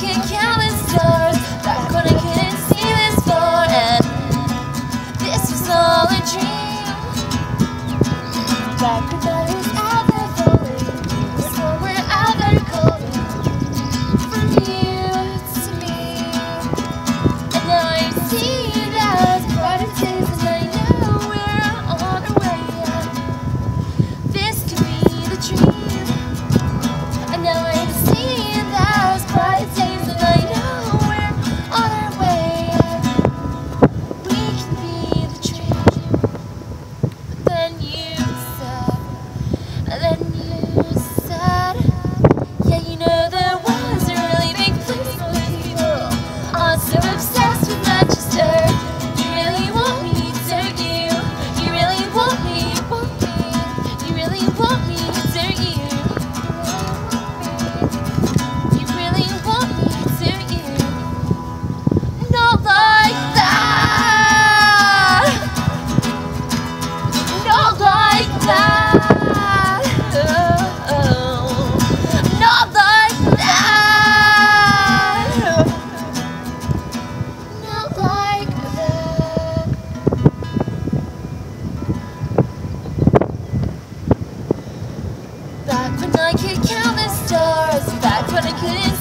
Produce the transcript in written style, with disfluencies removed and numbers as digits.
can count the stars, but I couldn't see this far, and this was all a dream. Like the colors out there falling, somewhere out there calling from you to me, and now I'm seeing that bright as it is, and I know we're on our way up. This could be the dream, and now I'm seeing that bright as it is. Back when I could count the stars, back when I couldn't